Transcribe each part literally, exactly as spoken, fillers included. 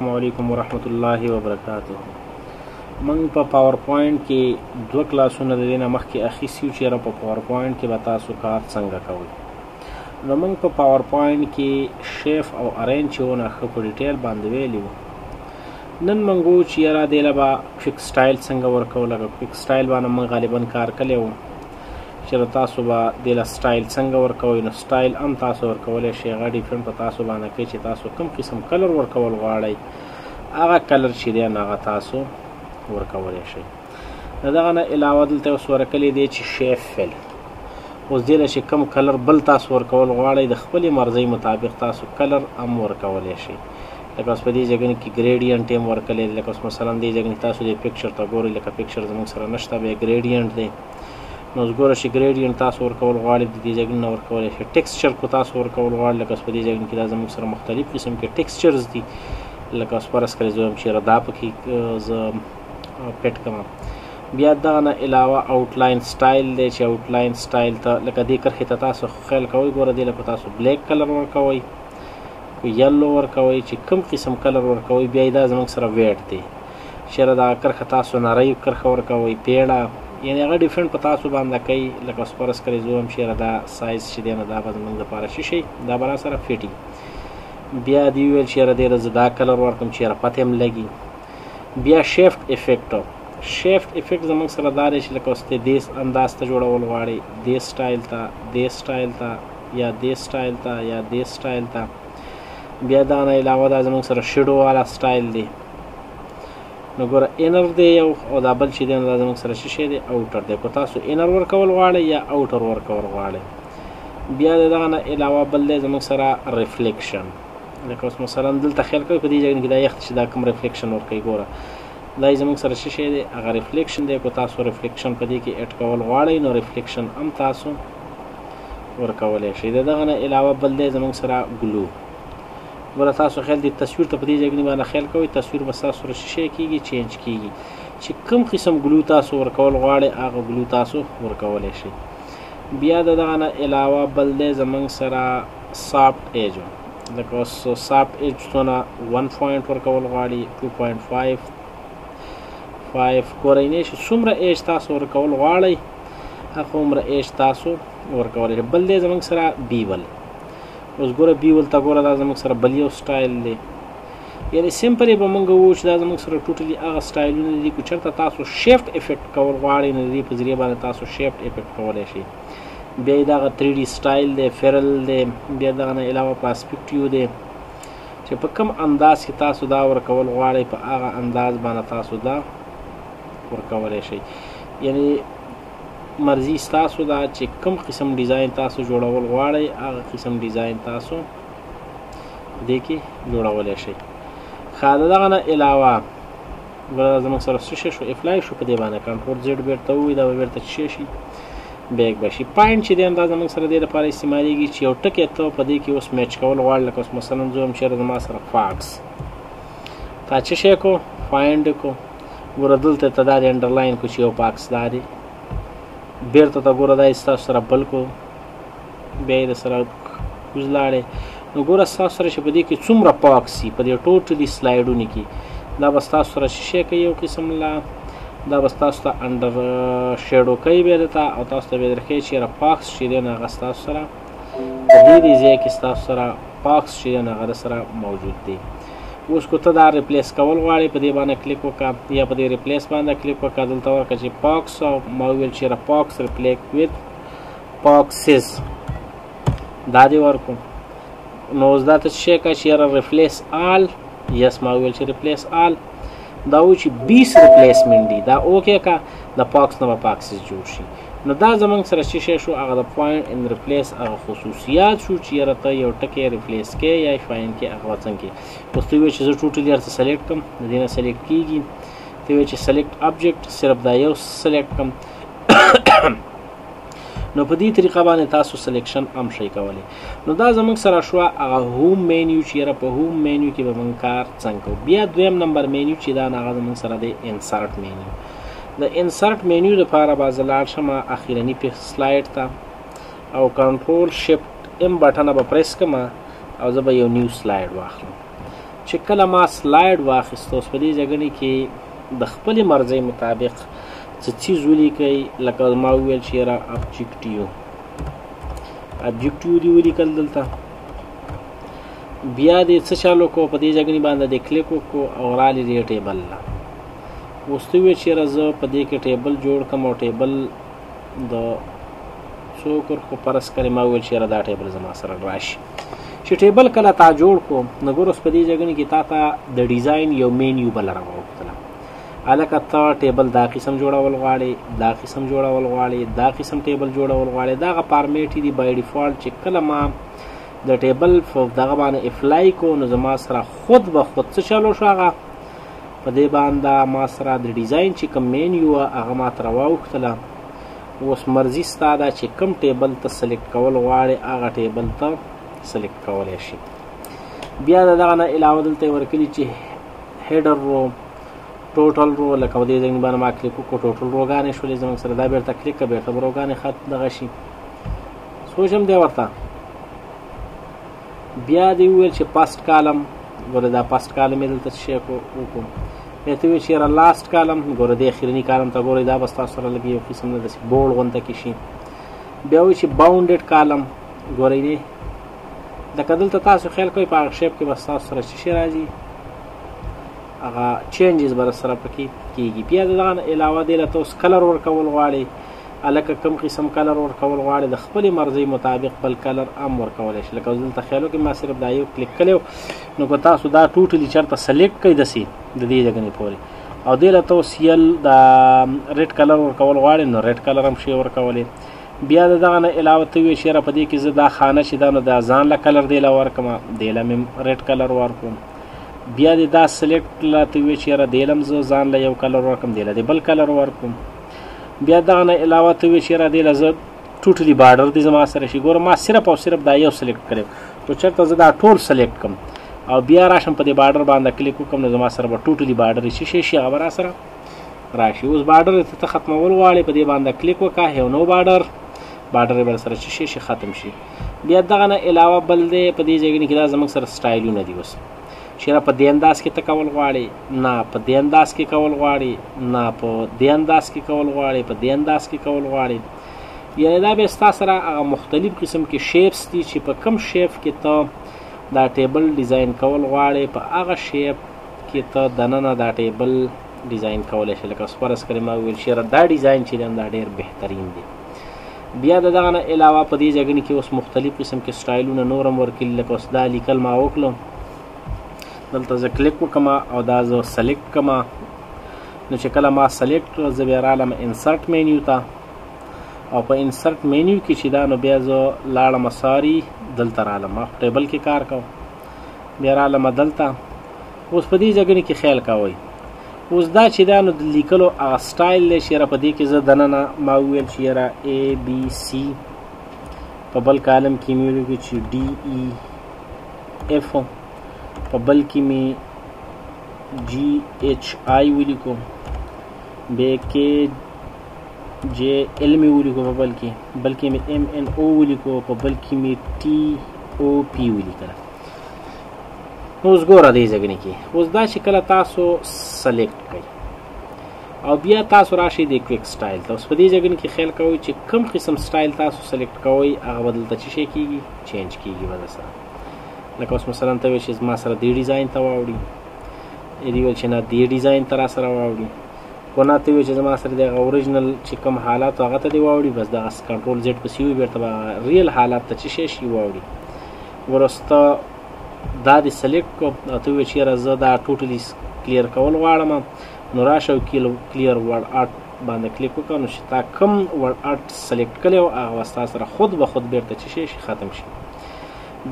Assalamualaikum warahmatullahi wabarakatuh. Mang pa PowerPoint ke dua klasuna de na makhi akhisiu chera pa PowerPoint ke bata su kaat sanga kaul. No mang pa PowerPoint ke shape au arrange ona khapul detail bandweli. Nan mango chera de la ba quick style sanga work kaula ka quick style ba na mang galiban kar kaleu. Chera tasu ba de la style sanga work kaul no style am tasu work kaule shega different tasu ba na ke che tasu kam qisam color work kaul gaadai. Aga color chida na tasu ورکولای شي دغه نه علاوه دلته اوس ورکلې دی چې شیف فل اوس دې له چې کم کلر بل تاسو ورکول غواړئ د خپل مرضی مطابق تاسو کلر هم ورکولای شي لکه اوس په دې ځګن کې ګریډینټ هم ورکلې لکه اوس مثلا دې ځګن تاسو د پکچر ته ګورئ لکه پکچر زموږ سره نشته به ګریډینټ دی نو ګورئ چې ګریډینټ تاسو ورکول غواړئ دې ځګن نه ورکولای شي ټیکسچر کو تاسو ورکول غواړئ لکه اوس په دې ځګن کې زموږ سره مختلف قسم کې ټیکسچرز دي لکه اوس پر اسکرې زوم چې ردا پکې ز پیټ کما بیا دا نه علاوه اوټلاین سټایل دی چې اوټلاین سټایل ته لکه دې کرښې ته تاسو خیال کوئ ګوره دې لکه تاسو بلیک کلر ورکوئ کو یلو ورکوئ چې کوم قسم کلر ورکوئ بیا دا زموږ سره ویټ دی چېرې دغه کرښه تاسو نری کرښه ورکوئ پیړه یعنې هغه ډفرنټ په تاسو باندې کوي لکه سپرس کړی زو هم چېرې دا سایز چې دی نو دا به زموږ دپاره څه شی دا به را سره فټي بیا دې وویل چېرې دې زه دا کلر ورکړم چېرې پته هم لګي بیا شیفت افیکټ شیفت افیکټ زموږ سره دا دی چې لکه اوس ته دې انداز ته جوړول غواړئ دې سټایل ته دې سټایل ته یا دې سټایل ته یا دې سټایل ته بیا دا نه علاوه دا زموږ سره شیډو والا سټایل دی نو ګوره انر دی یو او دا بل چې دی نو دا زموږ سره څه شی دی اوټر دی که تاسو انر ورکول غواړئ یا اوټر ورکول غواړئ بیا د دغه نه علاوه بل دی زموږ سره ریفلیکشن لکه اوس مثلا دلته خیال کوئ په دې ځای کې دا یخ چې دا کوم ریفلیکشن ورکوي ګوره دا یې زموږ سره څه شی دی هغه ریفلیکشن دی که تاسو ریفلیکشن په دې کې ایډ کول غواړئ نو ریفلیکشن هم تاسو ورکولی شئ د دغه نه علاوه بل دی زموږ سره ګلو ګوره تاسو خیال دی تصویر ته په دې ځای کې باندې خیال کوئ تصویر به ستاسو سره څه شی کېږي چینج کېږي چې کوم قسم ګلو تاسو ورکول غواړئ هغه ګلو تاسو ورکولی شئ بیا د دغه نه علاوه بل دی زموږ سره سافټ ایج لکه اوس سافټ ایج څونه ون پوینټ ورکول غواړي ټو پوینټ فایو فایو ګورئ نه شي څومره ایج تاسو ورکول غواړئ هغه عمره ایج تاسو ورکولی شئ بل دی زموږ سره بیول اوس ګوره بیول ته ګوره دا زموږ سره بل یو سټایل دی یعنې سمپل یې به موږ ووایو چې دا زموږ سره ټوټلي هغه سټایلونه دي که چېرته تاسو شیفت افیکټ کول غواړئ نو د دې په ذریعه باندې تاسو شیفت افیکټ کولی شئ بیا دغه تری ډي سټایل دی فیرل دی بیا دغه نه علاوه پاسپیکټ یو دی چې په کوم انداز کې تاسو دا ورکول غواړئ په هغه انداز باندې تاسو دا ورکولی شئ یعنې مرضي ستاسو ده چې کوم قسم ډیزاین تاسو جوړول غواړئ هغه قسم ډیزاین تاسو په دې کې جوړولی شئ ښه د دغه نه علاوه ګوره زموږ سره څه شی شو افلای شو په دې باندې کنټرول زیډ بېرته ووایي دا به بېرته څه شي بیک بشي پاینټ چې دی هم دا زموږ سره دې لپاره استعمالېږي چې یو ټکی ته په دې کې اوس میچ کول غواړي لکه اوس مثلا زه هم چېرې زما سره فاکس تا څه شی کو فایند کو ګوره دلته ته دا د انډرلاین کو چې یو فاکس دا دی بیرته ته ګوره دا یې ستاسو سره بل کو بیا یې در سره کوزلاړې نو ګوره ستاسو سره چې په دې کې څومره فاکس وي په دې ټوټلي سلایډونو کې دا به ستاسو سره څه شی کوي یو قسم لا دا به ستاسو ته انډر شیډو کوي بیا دته او تاسو ته بیا در ښیي چېرې پاکس چې دی نو هغه ستاسو سره په دې دې ځای کې ستاسو سره پاکس چې دی نو هغه در سره موجود دی اوس که ته دا ریپلیس کول غواړې په دې باندې کلیک وکړه یا په دې ریپلیس باندې کلیک وکړه دلته ورکړه چې پاکس او ما وویل چېرې پاکس ریپلیک ویت پاکسز دا دې ورکړو نو اوس دا ته څه شی کوه چېرې ریپلیس آل یس ما وویل چې ریپلیس آل دا و چې بیست ریپلیسمنټ دی دا اوکې که د پاکس نه به پاکسز جوړ شي نو دا زموږ سره څه شی شو هغه د پوینټ ان ریپلیس هغه خصوصیات شو چې یاره ته یو ټکی ریپلیس کې یا فاین کې هغه څنګه کې اوس ته ووایې چې زه ټوټلي هر څه سلیکټ کړم د دې نه سلیکټ کېږي ته ووایې چې سلیکټ ابجیکټ صرف دا یو سلیکټ کړم نو په دې طریقه باندې تاسو سلیکشن هم شئ کولی نو دا زموږ سره شوه هغه هوم مینیو چې یاره په هوم مینیو کې به موږ کار څنګه کوو بیا دویم نمبر مینیو چې دا هغه زموږ سره دی انسرټ مینیو د انسرټ مینیو دپاره به زه لاړ شم اخرني سلایډ ته او کنټرول شفټ ام بټنه به پریس کړم او زه به یو نیو سلایډ واخلم چې کله ما سلاید واخیست اوس په دې ځګنې کې د خپلې مرضۍ مطابق څه څیز ولیکئ. لکه ما وویل چې یاره ابجکټیو ابجکټیو دې ولیکل. دلته بیا دې څه چالو کو په دې ځګنې باندې دې کلیک وکړو او رالې دې ټیبل له اوس ته وویل چې یاره زه په دې کې ټیبل جوړ کړم او ټیبل د څو کرښو پرس کړې. ما وویل چې یاره دا ټیبل زما سره راشي. چې ټیبل کله تا جوړ کړو نو ګور اوس په دې ځای کې تا ته د ډیزاین یو مینیو بل راوغوښتله. هلکه تا ټیبل دا قسم جوړول غواړې دا قسم جوړول غواړې دا قسم ټیبل جوړول غواړې. دغه فارمیټ دي بای ډیفالټ چې کله ما د ټیبل دغه باندې افلای کو نو زما سره خود به خود څه چلو شو. هغه په دې باندې ما سره د ډیزاین چې کوم مینیو وه هغه ماته راوغوښتله. اوس مرضي ستا ده چې کوم ټیبل ته سلیکټ کول غواړې هغه ټیبل ته سلیکټ کولی شي. بیا د دغه نه علاوه دلته ورکلي چې هیډر رو ټوټل رو لکه په دې ځای باندې ما کلیک وکړو ټوټل روګانې شولې زموږ سره. دا بېرته کلیک کړه بېرته به روګانې خط دغه شي سوچ هم دی ورته. بیا دې وویل چې پاست کالم ګوره دا پاست کالم یې دلته شی وکړو. بیا ته وویل چې یاره لاست کالم ګوره دې اخرني کالم ته ګورئ دا به ستاسو سره لږ یو قسم نه داسې بوړ غونته کې شي. بیا وایي چې باونډډ کالم ګورئ دې لکه دلته تاسو خیال کوئ په هغه شیپ کې به ستاسو سره څه شی راځي هغه چینجز به سره پکې کېږي. بیا د دغه نه علاوه دې له تاسو کلر ورکول غواړئ هلکه کوم قسم کلر ورکول غواړئ د خپلې مرضۍ مطابق بل کلر هم ورکولی شئ. لکه دلته خیال وکړئ ما صرف دا یو کلیک کړی و نو که تاسو دا ټوټلي چېرته سلیکټ کړئ داسې د دې ځګنې پورې او دې له تاسو یل دا ریډ کلر ورکول غواړئ نو ریډ کلر هم شی ورکولی. بیا د دغه نه علاوه ته ووایې چې یاره په دې کې زه دا خانه چې دا نو دا ځان له کلر دی له ورکړم دی له مې هم ریډ کلر ورکړم. بیا دې دا سلیکټ له ته ووایې چې یاره دی له هم زه ځان له یو کلر ورکړم دی له دې بل کلر ورکړم. بیا دغه نه علاوه ته ووایې چې یاره دی له زه ټوټلي بارډر دی زما سره شي. ګوره ما صرف او صرف دا یو سلیکټ کړی نو چېرته زه دا ټول سلیکټ کړم او بیا راشم په دې بارډر باندې کلیک وکړم نو زما سره به ټوټلي بارډر یې څه شي هغه به را سره راشي. اوس بارډر ته ته ختمول غواړې په دې باندې کلیک وکړه یو نو بارډر بارډر یې به سره څه شي ختم شي. بیا دغه نه علاوه بل دی په دې ځای کې دا زموږ سره سټایلونه دي. اوس چې یاره په دې انداز کې ته کول غواړې نه په دې انداز کې کول غواړې نه په دې انداز کې کول غواړې په دې انداز کې کول غواړې. یعنې دا بیا ستا سره هغه مختلف قسم کې شیپس دي چې په کوم شیپ کې ته دا ټیبل ډیزاین کول غواړې په هغه شیپ کې ته دننه دا ټیبل ډیزاین کولی شئ. لکه اوس فرض کړئ ما وویل چې یاره دا ډیزاین چې دی دا ډېر بهترین دی. بیا د دغه نه علاوه په دې ځای کې اوس مختلف قسم کې سټایلونه نور هم ورکړي. لکه اوس دا لیکل ما وکړم دلته زه کلیک وکړم او دا زه سلیکټ کړم نو چې کله ما سلیکټ کړه زه بیا رالم انسرټ مینیو ته او په انسرټ مینیو کې چې دا نو بیا زه لاړم ساري دلته رالم ما ټیبل کې کار کوم بیا رالم دلته. اوس په دې ځای کې خیال کوئ اوس دا چې دا نو د لیکلو هغه سټایل دی چې یاره په دې کې زه دننه ما وویل چې یاره ای بي سي په بل کالم کې مې ولیکو چې ډي ای ایف په بل کې مې جي ایچ آی ولیکو بیا کې جے ایل مې ولیکو په بل کې بل کې مې ایم این او ولیکو په بل کې مې ټي او پي ولیکله. اوس ګوره دې ځګنې کې اوس دا چې کله تاسو سلیکټ کړئ او بیا تاسو راشئ د کویک سټایل ته اوس په دې ځګنې کې خیال کوئ چې کوم قسم سټایل تاسو سلیکټ کوئ هغه به دلته څه شی کېږي چینج کېږي به درسره. لکه اوس مثلا ته وایي چې زما سره دې ډیزاین ته واوړي دې ویل چې نه دې ډیزاین ته را سره واوړي خو نه ته وایي چې زما سره د هغه اوریجنل چې کوم حالات هغه ته دې واوړي بس دغسې کنټرول زیډ پسې وي بېرته به ریل حالات ته څه شی شي واوړي. ورسته دا دې سلیکټ کړو او ته ووایې چې یاره زه دا ټوټلي کلیر کول غواړم نو راشه او کلیر ورډ آرټ باندې کلیک وکړه نو چې تا کوم ورډ آرټ سلیکټ کړی و هغه ستا سره خود به خود بیرته څه شی شي ختم شي.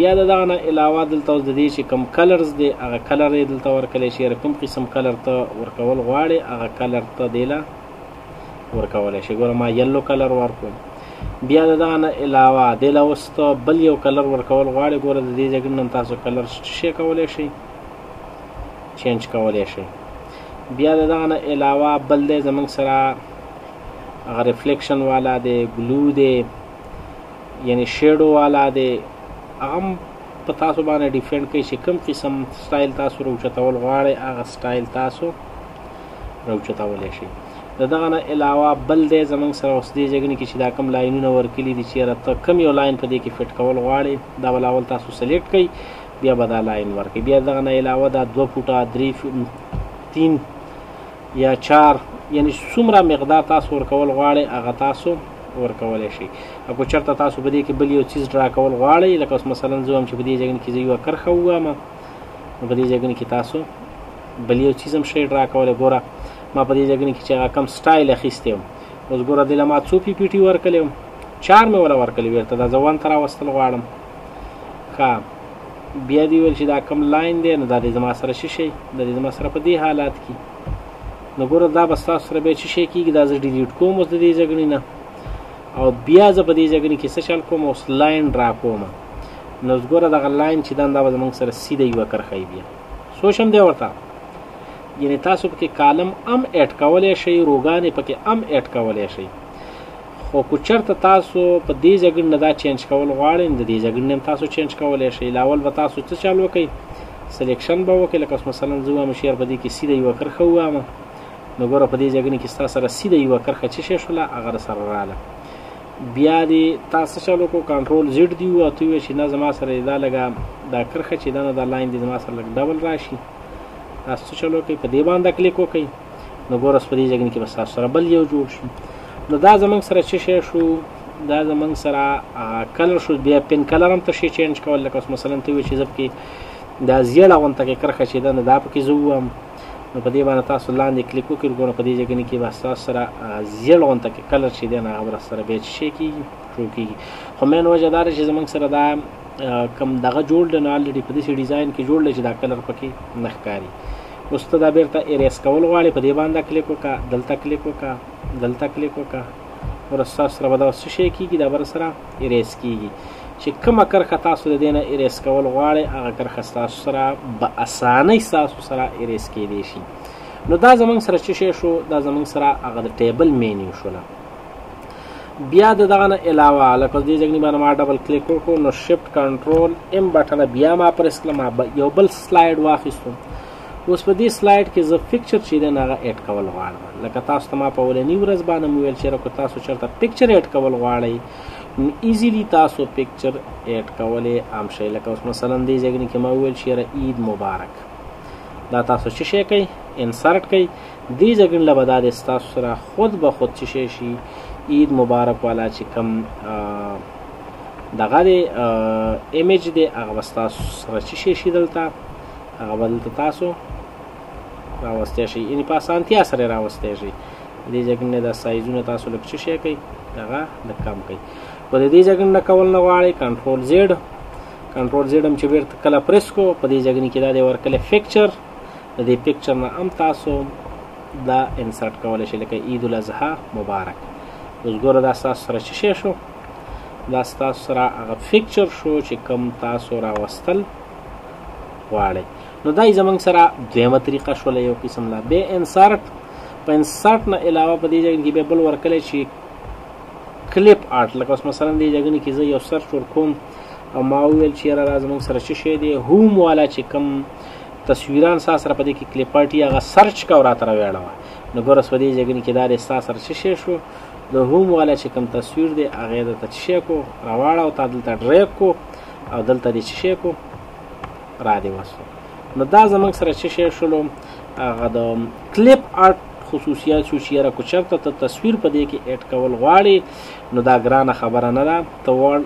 بیا د دغه نه علاوه دلته اوس د دې چې کوم کلرز دی هغه کلر یې دلته ورکړی چې یاره کوم قسم کلر ته ورکول غواړې هغه کلر ته دې له ورکولی شي. ګوره ما یلو کلر ورکړم. بیا د دغه نه علاوه دې له اوس ته بل یو کلر ورکول غواړئ ګوره د دې ځای نه تاسو کلر څه شی کولی شئ چینج کولی شئ. بیا د دغه نه علاوه بل دی زموږ سره هغه ریفلیکشن والا دی ګلو دی یعنې شیډو والا دی هغه هم په په تاسو باندې ډیفرنٹ کې شکم قسم سټایل تاسو روچتول غواړئ هغه سټایل تاسو روچتولی شئ. د دغه نه علاوه بل دی زموږ سره اوس دې ځای کې چې دا کم لاینونه ورکلي دي چېرته ته کم یو لاین په دې کې فټ کول غواړئ دا بل اول تاسو سلیکټ کړئ بیا به دا لاین ورکړئ. بیا دغه نه علاوه دا دوه فوټه درې تین یا چار یعنی څومره مقدار تاسو ورکول غواړئ هغه تاسو ورکولی شئ. او که چېرته تاسو په دې کې بل یو څیز ډرا کول غواړئ لکه اوس مثلا زه وایم چې په دې ځای کې زه یوه کرښه ووهمه نو په دې ځای کې تاسو بل یو څیز هم شئ ډرا کولی. ګوره ما په دې ځای کې چې هغه کم سټایل اخیستی وم اوس ګوره دې له ما څو پی پی ټي ورکلی وم چار مې وله ورکلی بیرته دا زه ون ته راوستل غواړم. ښه بیا دې ویل چې دا کم لاین دی نو دا دې زما سره څه شی دا دې زما سره په دې حالات کې نو ګوره دا به ستاسو سره بیا څه شی کېږي دا زه ډیلیټ کوم اوس د دې ځای نه او بیا زه په دې ځای کې څه شیان کوم اوس لاین ډرا کوم نو اوس ګوره دغه لاین چې دا دا به زموږ سره سیده یوه کرښه بیا سوچ هم دی ورته یعنې تاسو پکې کالم هم ایډ کولی شئ روګانې پکې هم ایډ کولی شئ. خو که چېرته تاسو په دې ځای نه دا چینج کول غواړئ نو د دې ځای نه هم تاسو چینج کولی شئ. لاول به تاسو څه چل وکئ سلیکشن به وکئ لکه اوس مثلا زه وایم چې یار په دې کې سیده یوه کرښه ووهمه نو ګوره په دې ځای کې ستا سره سیده یوه کرښه څه شی شوله هغه سره راله. بیا دې تاسو چلو کو کنټرول زیډ دی او ته وایې چې نه زما سره دا لږه دا کرښه چې دا نه دا لاین دې زما سره لږ ډبل راشي تاسو چلو کوئ په دې باندې کلیک وکئ نو ګوره په دې ځای کې به ستاسو سره بل یو جوړ شو. نو دا زموږ سره څه شی شو دا زموږ سره کلر شو. بیا پین کلر هم ته شی چینج کول لکه اوس مثلا ته وایې چې زه پکې دا زیړه غونته کې کرښه چې دا نه دا پکې زه ووهم نو په دې باندې تاسو لاندې کلیک وکړئ ګوره په دې ځای کې به ستاسو سره زیړ غونته کې کلر چې دی نو هغه به سره بیا څه کېږي شو کېږي. خو مین وجه دا ده چې زموږ سره دا کم دغه جوړ دی نو الریډي په داسې ډیزاین کې جوړ دی چې دا کلر پکې نه ښکاري. اوس ته دا بیرته ایریس کول غواړې په دې باندې کلیک وکړه دلته کلیک وکړه دلته کلیک وکړه ګوره ستاسو سره به دا څه شی کېږي دا به سره ایریس کېږي چې کومه کرښه تاسو د دې نه ایریس کول غواړئ هغه کرښه ستاسو سره به اسانۍ ستاسو سره ایریس کیدی شي. نو دا زموږ سره څه شی شو دا زموږ سره هغه د ټیبل مینیو شوله. بیا د دغه نه علاوه لکه دې ځای باندې ما ډبل کلیک وکړو نو شفټ کنټرول ام بټنه بیا ما پرس کړه ما یو بل سلایډ واخیستو. اوس په دې سلایډ کې زه پکچر چې دی هغه ایډ کول غواړم لکه تاسو ته ما په اولنۍ ورځ باندې مې ویل چې که تاسو چېرته پکچر ایډ کول غواړئ نو ایزیلی تاسو پکچر ایډ کولی هم شئ. لکه اوس مثلا دې ځای کې ما وویل چې یاره عید مبارک دا تاسو څه شی کوئ انسرټ کوئ دې ځای له به دا دی ستاسو سره خود به خود څه شی شي عید مبارک والا چې کوم دغه دی ایمیج دی هغه به ستاسو سره څه شی شي دلته هغه به دلته تاسو راوستی شئ یعنې په اسانتیا سره راوستی شئ. دې ځای نه دا سایزونه تاسو لږ څه شی کوئ دغه لږ کم کوئ. په دې ځای نه کول نه غواړئ کنټرول زیډ کنټرول زیډ هم چې بیرته کله پرس کو په دې ځای کې دا دی ورکلی پکچر د دې پکچر نه هم تاسو دا انسرټ کولی شئ لکه عید الاضحی مبارک. اوس ګوره دا ستاسو سره څه شی شو دا ستاسو سره هغه پکچر شو چې کوم تاسو راوستل غواړئ. نو دا یې زموږ سره دویمه طریقه شوله یو قسم لا بې انسرټ. په انسرټ نه علاوه په دې ځای کې بیا بل ورکلی چې کلیپ آرټ لکه اوس مثلا دې ځای کې زه یو سرچ ورکوم او ما وویل چې یاره دا زموږ سره څه شی دی هوم والا چې کوم تصویران ستا سره په دې کې کلیپ آرټ وي هغه سرچ کو راته راویاړوه نو ګوره اوس په دې ځای کې دا دی ستا سره څه شی شو د هوم والا چې کوم تصویر دی هغه یې درته څه شی کو راواړه او تا دلته ډریپ کو او دلته دې څه شی کو را دې وسو. نو دا زموږ سره څه شی شولو هغه د کلیپ آرټ خصوصیات شو چې یاره که چېرته ته تصویر په دې کې ایډ کول غواړې نو دا ګرانه خبره نه ده ته وړ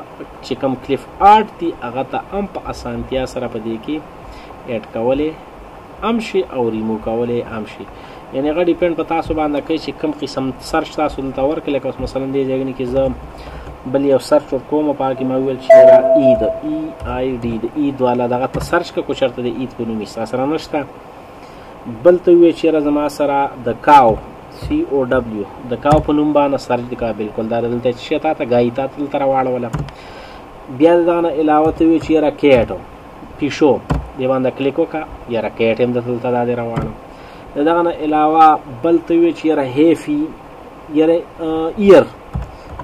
چې کوم کلیپ آرټ دي هغه ته هم په اسانتیا سره په دې کې ایډ کولې هم شي او ریمو کولې هم شي یعنې هغه ډیپینډ په تاسو باندې کوي چې کوم قسم سرچ تاسو دلته ورکړئ لکه اوس مثلا دې ځای کې زه بل یو سرچ ورکوم په هغه کې ما وویل چې یاره عید ای آی ډي د عید والا دغه ته سرچ کړه که چېرته د عید په نوم یې ستا سره نشته بل ته ووایې چې یاره زما سره د کاو سی او ډبلیو د کاو په نوم باندې سرچ دې کوه بلکل دا دلته څه شی تا ته ګایي تا ته دلته راواړوله. بیا د دغه نه علاوه ته ووایې چې یاره کیټ پیشو دې باندې کلیک وکړه یاره کیټ هم درته دلته دا دې راواړم. د دغه نه علاوه بل ته ووایې چې یاره هیفي یاره ایر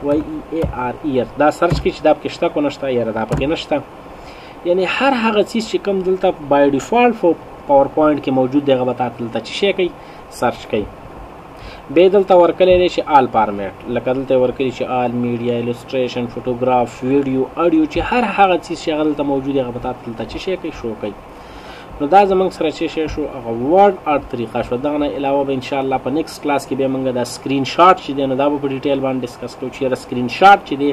وای ای ای آر ایر دا سرچ کړي چې دا پکې شته کو نه شته یاره دا پکې نه شته یعنی هر هغه چیز چې کوم دلته بای ډیفالت په پاور پوینټ کې موجود دی هغه به تاسو دلته چې شي کوي سرچ کوي. به دلته ورکلی دی چې آل فارمیټ، لکه دلته ورکلی چې آل میډیا، الستریشن، فوټوګراف، ویډیو، اډیو، چې هر هغه چیز چې هغه دلته موجود دی هغه به تاسو دلته چې شي کوي شو کوي. نو دا زمونږ سره چې شی شو هغه ورډ آرټ طریقه شو. دغه نه علاوه به انشاءالله په نیکسټ کلاس کې بیا موږ دا سکرین شاټ چې دی نو دا به په ډیټیل باندې ډسکس کوو چې یاره سکرین شاټ چې دی